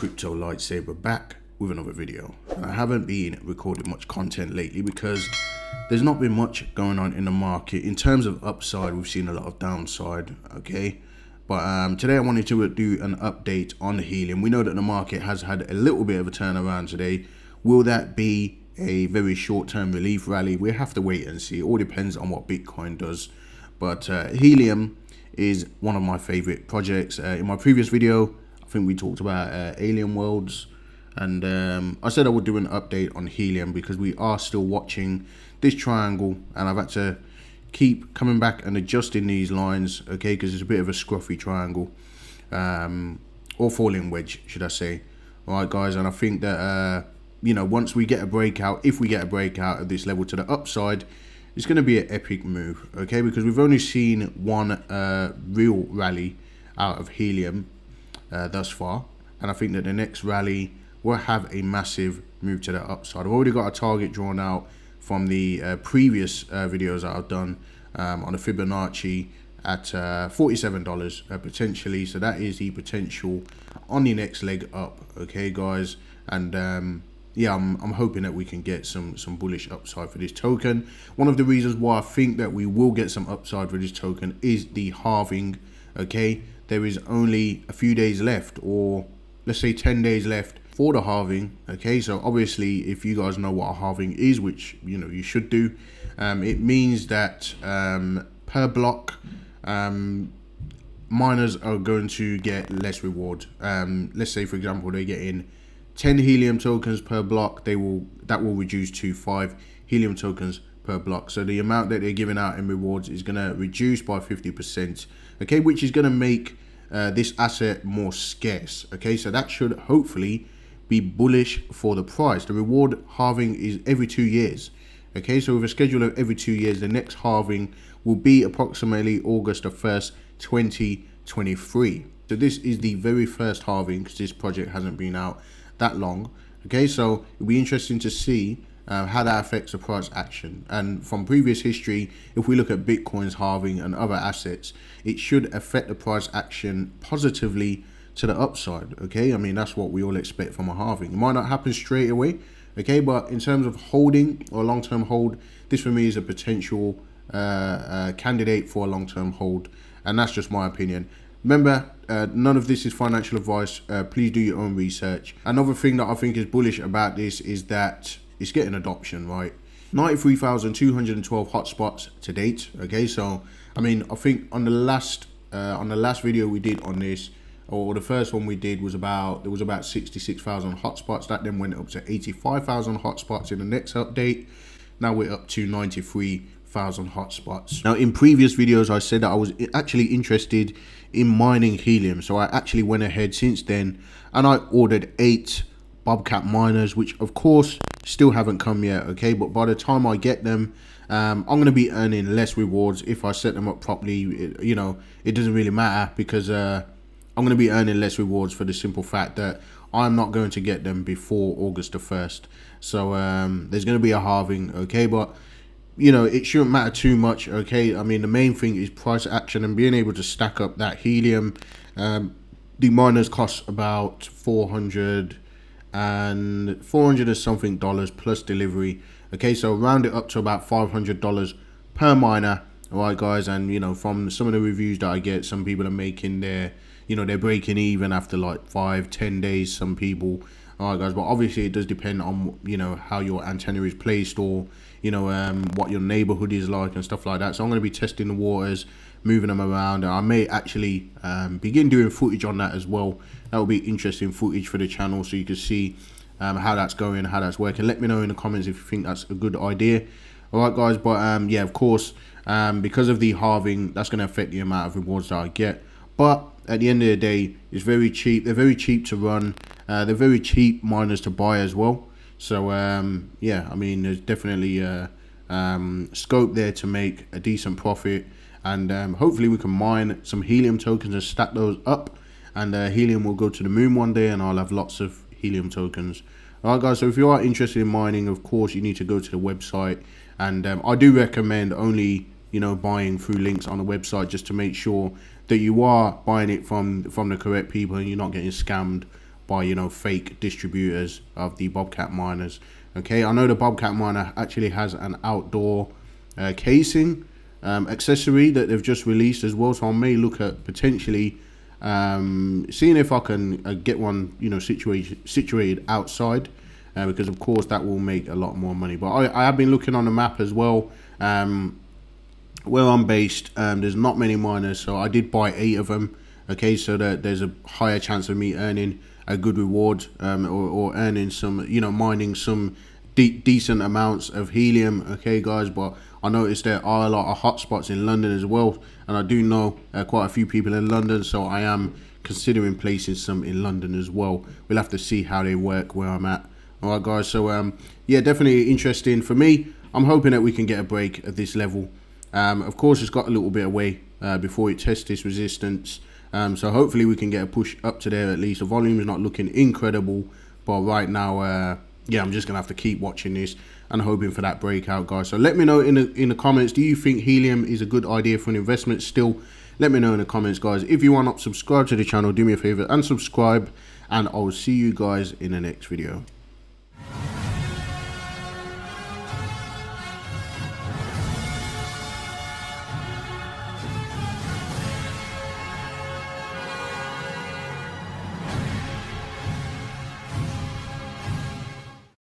Crypto Lightsaber back with another video. I haven't been recording much content lately because there's not been much going on in the market. In terms of upside, we've seen a lot of downside, okay? But today I wanted to do an update on the Helium. We know that the market has had a little bit of a turnaround today. Will that be a very short-term relief rally? We have to wait and see. It all depends on what Bitcoin does. But Helium is one of my favorite projects. In my previous video, I think we talked about Alien Worlds, and I said I would do an update on Helium because we are still watching this triangle, and I've had to keep coming back and adjusting these lines, okay, because it's a bit of a scruffy triangle, or falling wedge, should I say. All right, guys, and I think that you know, once we get a breakout, if we get a breakout at this level to the upside, it's going to be an epic move, okay? Because we've only seen one real rally out of Helium thus far, and I think that the next rally will have a massive move to the upside. I've already got a target drawn out from the previous videos that I've done on the Fibonacci at $47 potentially. So that is the potential on the next leg up, okay, guys? And yeah, I'm hoping that we can get some bullish upside for this token. One of the reasons why I think that we will get some upside for this token is the halving, okay? There is only a few days left, or let's say 10 days left for the halving, okay? So obviously, if you guys know what a halving is, which, you know, you should do, it means that per block, miners are going to get less reward. Let's say, for example, they get in 10 Helium tokens per block, that will reduce to 5 Helium tokens per block. So the amount that they're giving out in rewards is going to reduce by 50%, okay, which is going to make this asset more scarce, okay? So that should hopefully be bullish for the price. The reward halving is every 2 years, okay? So with a schedule of every 2 years, the next halving will be approximately August the 1st, 2023. So this is the very first halving, because this project hasn't been out that long, okay? So it'll be interesting to see how that affects the price action. And from previous history, if we look at Bitcoin's halving and other assets, it should affect the price action positively to the upside, okay? I mean, that's what we all expect from a halving. It might not happen straight away, okay, but in terms of holding or long-term hold, this for me is a potential candidate for a long-term hold, and that's just my opinion. Remember, none of this is financial advice. Please do your own research. Another thing that I think is bullish about this is that it's getting adoption, right? 93,212 hotspots to date, okay? So, I mean, I think on the last video we did on this, or the first one we did, was about, there was about 66,000 hotspots. That then went up to 85,000 hotspots in the next update. Now we're up to 93,000 hotspots. Now, in previous videos, I said that I was actually interested in mining Helium, so I actually went ahead since then and I ordered 8 Bobcat miners, which of course still haven't come yet, okay? But by the time I get them, I'm going to be earning less rewards. If I set them up properly, you know, it doesn't really matter, because I'm going to be earning less rewards for the simple fact that I'm not going to get them before August the 1st. So there's going to be a halving, okay? But you know, it shouldn't matter too much, okay? I mean, the main thing is price action and being able to stack up that Helium. The miners cost about 400 and something dollars plus delivery, okay? So round it up to about $500 per miner, all right, guys? And you know, from some of the reviews that I get, some people are making their, you know, they're breaking even after like 5-10 days, some people. All right, guys, but obviously it does depend on, you know, how your antenna is placed, or, you know, what your neighborhood is like and stuff like that. So I'm going to be testing the waters, moving them around. I may actually begin doing footage on that as well. That will be interesting footage for the channel, so you can see how that's going, how that's working. Let me know in the comments if you think that's a good idea. All right, guys, but yeah, of course, because of the halving, that's going to affect the amount of rewards that I get. But at the end of the day, it's very cheap. They're very cheap to run. They're very cheap miners to buy as well. So, yeah, I mean, there's definitely scope there to make a decent profit. And hopefully we can mine some Helium tokens and stack those up. And Helium will go to the moon one day, and I'll have lots of Helium tokens. All right, guys, so if you are interested in mining, of course, you need to go to the website. And I do recommend only, you know, buying through links on the website, just to make sure that you are buying it from the correct people and you're not getting scammed by, you know, fake distributors of the Bobcat miners. Okay, I know the Bobcat miner actually has an outdoor casing accessory that they've just released as well, so I may look at potentially seeing if I can get one, you know, situated outside, because of course that will make a lot more money. But I have been looking on the map as well, where I'm based. There's not many miners, so I did buy 8 of them. Okay, so that there's a higher chance of me earning a good reward, or earning some, you know, mining some decent amounts of helium. Okay guys, but I noticed there are a lot of hotspots in London as well, and I do know quite a few people in London, so I am considering placing some in London as well. We'll have to see how they work where I'm at. All right guys, so yeah, definitely interesting for me. I'm hoping that we can get a break at this level. Of course it's got a little bit of way before it tests this resistance, so hopefully we can get a push up to there. At least the volume is not looking incredible, but right now yeah, I'm just gonna have to keep watching this and hoping for that breakout, guys. So let me know in the comments, do you think helium is a good idea for an investment still? Let me know in the comments, guys. If you are not subscribed to the channel, do me a favor and subscribe, and I'll see you guys in the next video.